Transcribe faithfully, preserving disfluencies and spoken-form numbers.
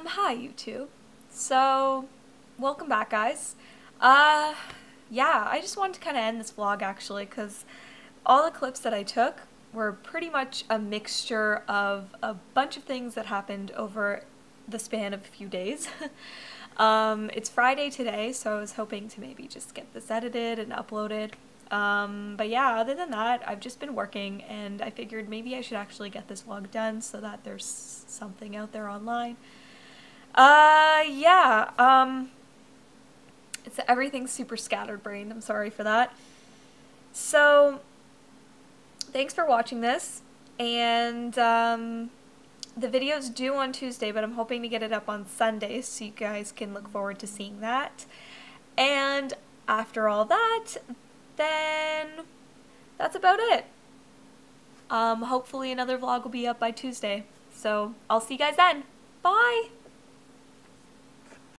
Um, hi YouTube. So, welcome back guys. Uh, yeah, I just wanted to kind of end this vlog actually because all the clips that I took were pretty much a mixture of a bunch of things that happened over the span of a few days. um, it's Friday today, so I was hoping to maybe just get this edited and uploaded. Um, but yeah, other than that, I've just been working and I figured maybe I should actually get this vlog done so that there's something out there online. Uh, yeah, um, it's everything's super scatterbrained, I'm sorry for that. So, thanks for watching this, and, um, the video's due on Tuesday, but I'm hoping to get it up on Sunday so you guys can look forward to seeing that. And after all that, then that's about it. Um, hopefully another vlog will be up by Tuesday. So I'll see you guys then. Bye!